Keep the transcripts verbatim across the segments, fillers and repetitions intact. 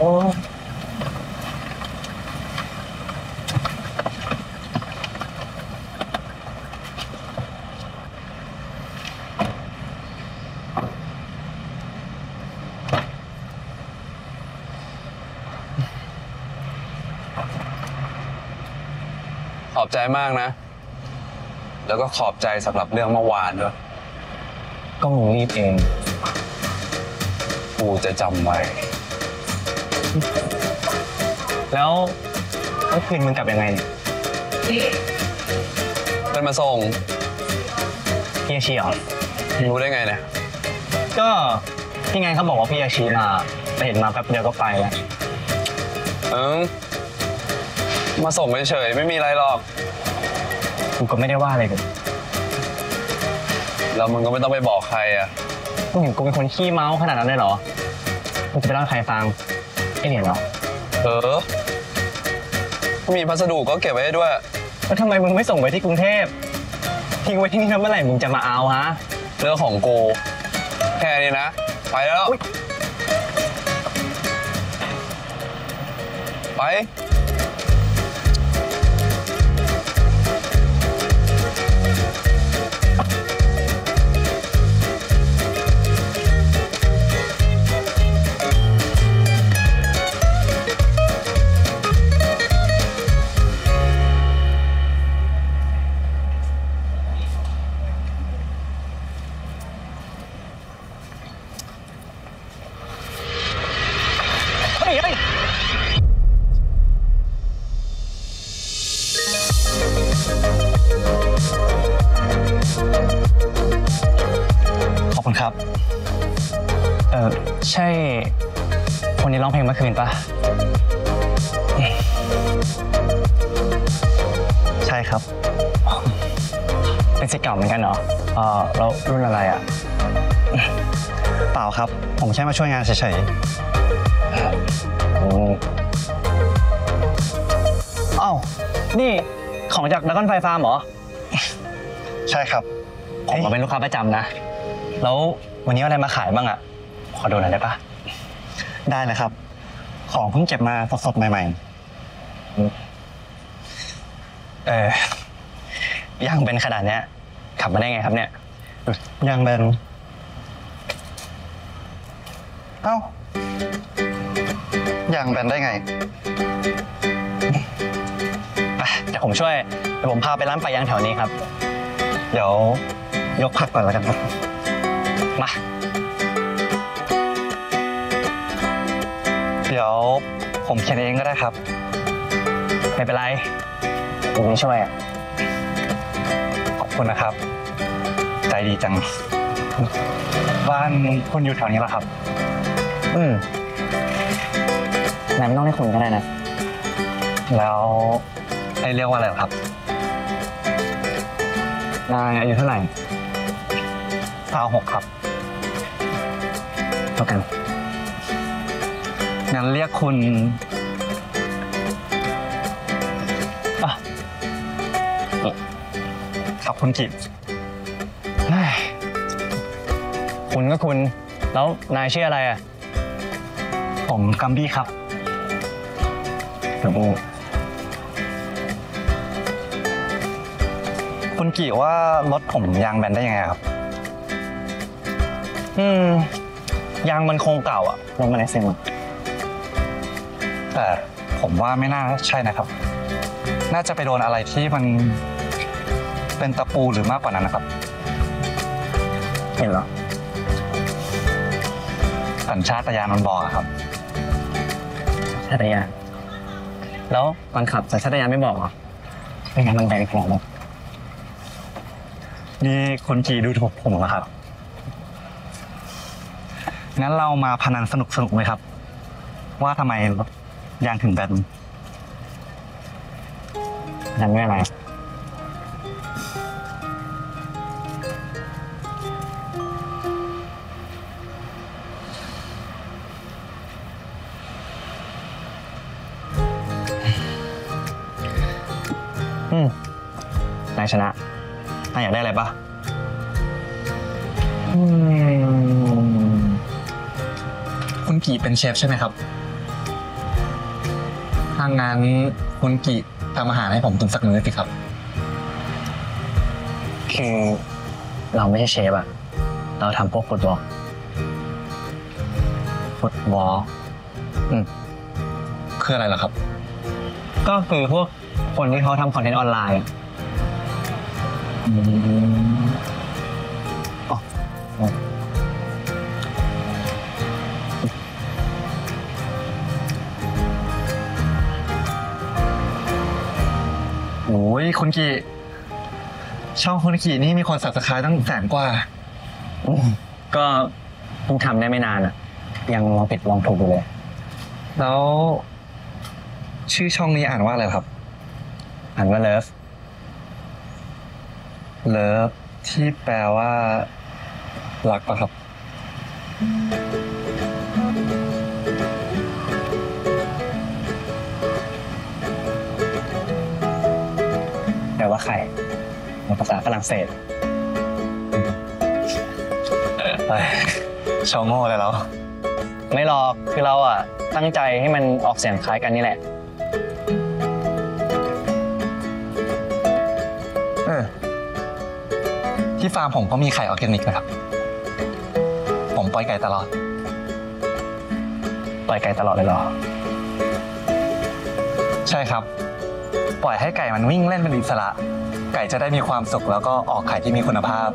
อ๋อขอบใจมากนะแล้วก็ขอบใจสำหรับเรื่องเมื่อวานด้วยก็มึงรีบเองกูจะจำไว้แล้วเมื่อคืนมึงกลับยังไงเนี่ยเป็นมาส่งพี่อาชีเหรอรู้ได้ไงเนี่ยก็ที่ไงเขาบอกว่าพี่อาชีมาไปเห็นมาแป๊บเดียวก็ไปแล้วเออมาส่งเฉยๆไม่มีอะไรหรอกกูก็ไม่ได้ว่าอะไรเลยแล้วมึงก็ไม่ต้องไปบอกใครอ่ะมึงเห็นกูเป็นคนขี้เมาขนาดนั้นเลยเหรอมึงจะไปเล่าใครฟังไอ้เหนียนเหรอเออมีพัสดุก็เก็บไว้ด้วยแล้วทำไมมึงไม่ส่งไปที่กรุงเทพทิ้งไว้ที่นี่แล้วเมื่อไหร่มึงจะมาเอาฮะเรื่องของกูแค่นี้นะไปแล้วไปใช่คนนี้ร้องเพลงเมื่อคืนปะใช่ครับเป็นศิษย์เก่าเหมือนกันเหรอเออแล้วรุ่นอะไรอ่ะเปล่าครับผมแค่มาช่วยงานเฉยๆอ้าวนี่ของจากดราก้อนไฟฟาร์มเหรอใช่ครับผมก็เป็นลูกค้าประจำนะแล้ววันนี้อะไรมาขายบ้างอะขอดูหน่อยได้ปะได้เลยครับของเพิ่งเก็บมาสดๆใหม่ๆเออย่างเป็นขนาดเนี้ยขับมาได้ไงครับเนี่ยยังเป็นเอ้ายังเป็นได้ไงไปเดี๋ยวผมช่วยเดี๋ยวผมพาไปร้านปลายางแถวนี้ครับเดี๋ยวยกผักก่อนแล้วกันครับมาเดี๋ยวผมเขียนเองก็ได้ครับไม่เป็นไรผมไม่ช่วยอ่ะขอบคุณนะครับใจดีจังบ้านคุณอยู่แถวนี้แล้วครับอืมไหนไม่ต้องให้คุณก็ได้นะแล้วให้เรียกว่าอะไรครับนายอายุเท่าไหร่สาวหกครับเท่ากันงั้นเรียกคุณอ่ะขอบคุณกิจคุณก็คุณแล้วนายชื่ออะไรอ่ะผมกัมบี้ครับเดี๋ยวผมคุณกิจว่ารถผมยางแบนได้ยังไงครับอืมยางมันคงเก่าอ่ะลงมาในเซมแต่ผมว่าไม่น่าใช่นะครับน่าจะไปโดนอะไรที่มันเป็นตะปูหรือมากกว่านั้นนะครับเห็นเหรอสัญชาตญาณมันบอกครับสัญชาตญาณแล้วตอนขับสัญชาตญาณไม่บอกหรอไม่งั้นมันแบนขนาดนั้นนี่คนจีดูถูกผมนะครับงั้นเรามาพนันสนุกสนุกไหมครับว่าทำไมยางถึงแบนยังไม่อะไรอืมนายชนะนายอยากได้อะไรปะคุณกี่เป็นเชฟใช่ไหมครับ ถ้างั้นคุณกิทำอาหารให้ผมกินสักมื้อสิครับคือเราไม่ใช่เชฟอะเราทำพวกฟุตบอลฟุตบอลอืมคืออะไรล่ะครับก็คือพวกคนที่เขาทำคอนเทนต์ออนไลน์โอ้ยคุณกีช่องคุณกีนี่มีคนสับสกายตั้งแสนกว่าก็เพิ่งทำได้ไม่นานอ่ะยังลองผิดลองถูกอยู่เลยแล้วชื่อช่องนี้อ่านว่าอะไรครับอ่านว่าเลิฟเลิฟที่แปลว่ารักปะครับแปลว่าใครในภาษาฝรั่งเศสไปชาวโง่เลยเราไม่หรอกคือเราอ่ะตั้งใจให้มันออกเสียงคล้ายกันนี่แหละเออที่ฟาร์มผมก็มีไข่ออร์แกนิกนะครับผมปล่อยไก่ตลอดปล่อยไก่ตลอดเลยเหรอใช่ครับปล่อยให้ไก่มันวิ่งเล่นเป็นอิสระไก่จะได้มีความสุขแล้วก็ออกไข่ที่มีคุณภาพ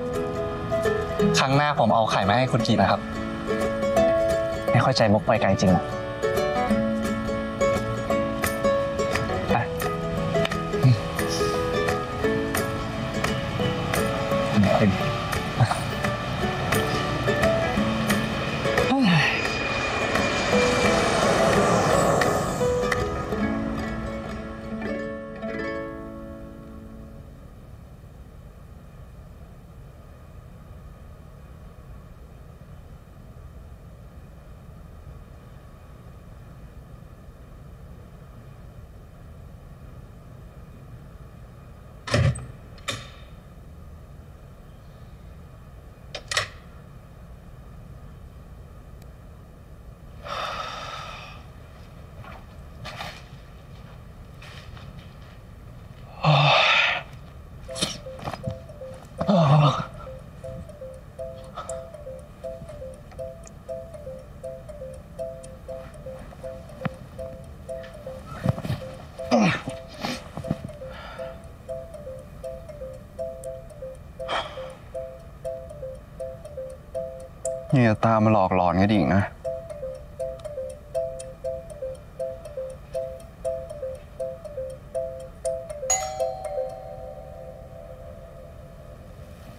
ครั้งหน้าผมเอาไข่มาให้คุณกินนะครับไม่เข้าใจมุกปล่อยไก่จริงอ่ะเนี่ยตามมาหลอกหลอนกันอีกนะ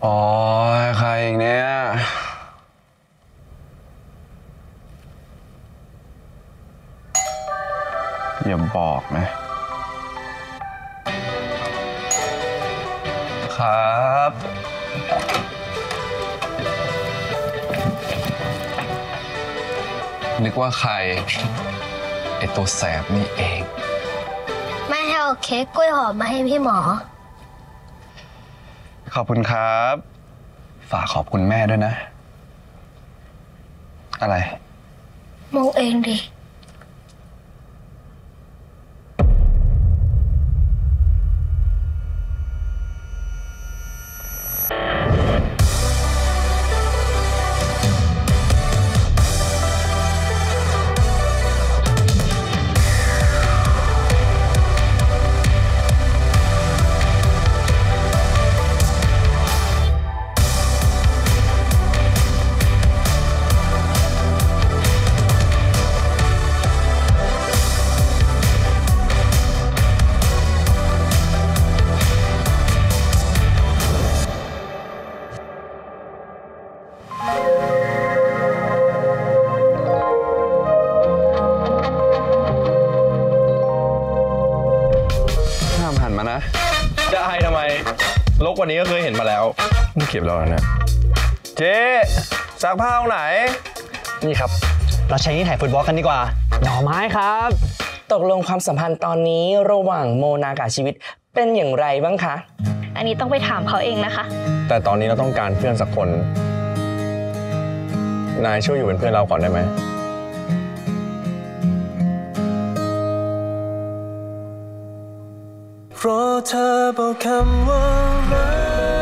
อ๋อใครอีกเนี่ยอย่าบอกนะครับนึกว่าใครไอตัวแสบนี่เองแม่ให้เอาเค้กกล้วยหอมมาให้พี่หมอขอบคุณครับฝากขอบคุณแม่ด้วยนะอะไรมองเองดิวันนี้ก็เคยเห็นมาแล้วนี่เก็บเราแล้วนะเจ๊ซักผ้าเอาไหนนี่ครับเราใช้นี่ถ่ายฟุตบอลกันดีกว่าหน่อไม้ครับตกลงความสัมพันธ์ตอนนี้ระหว่างโมนากับชีวิตเป็นอย่างไรบ้างคะอันนี้ต้องไปถามเขาเองนะคะแต่ตอนนี้เราต้องการเพื่อนสักคนนายช่วยอยู่เป็นเพื่อนเราก่อนได้ไหม เพราะเธอบอกคำว่ารัก